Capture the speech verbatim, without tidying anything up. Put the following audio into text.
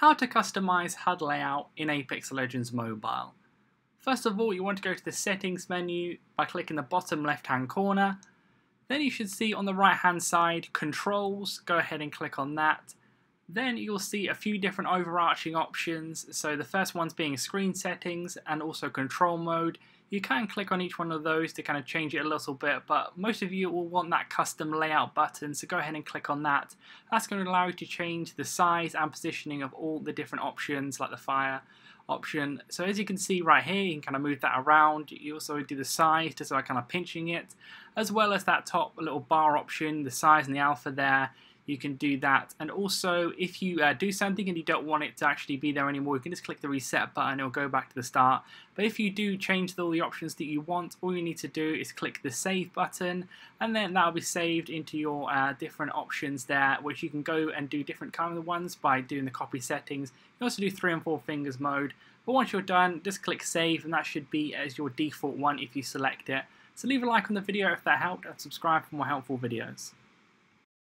how to customize H U D layout in Apex Legends Mobile. First of all, you want to go to the settings menu by clicking the bottom left hand corner. Then you should see on the right hand side controls, go ahead and click on that. Then you'll see a few different overarching options, so the first one's being screen settings and also control mode. You can click on each one of those to kind of change it a little bit, but most of you will want that custom layout button, so go ahead and click on that. That's going to allow you to change the size and positioning of all the different options, like the fire option. So as you can see right here, you can kind of move that around. You also do the size, just by kind of pinching it, as well as that top little bar option, the size and the alpha there. You can do that, and also if you uh, do something and you don't want it to actually be there anymore, you can just click the reset button and it'll go back to the start. But if you do change all the options that you want, all you need to do is click the save button, and then that'll be saved into your uh, different options there, which you can go and do different kind of ones by doing the copy settings. You can also do three and four fingers mode, but once you're done, just click save, and that should be as your default one if you select it. So leave a like on the video if that helped, and subscribe for more helpful videos.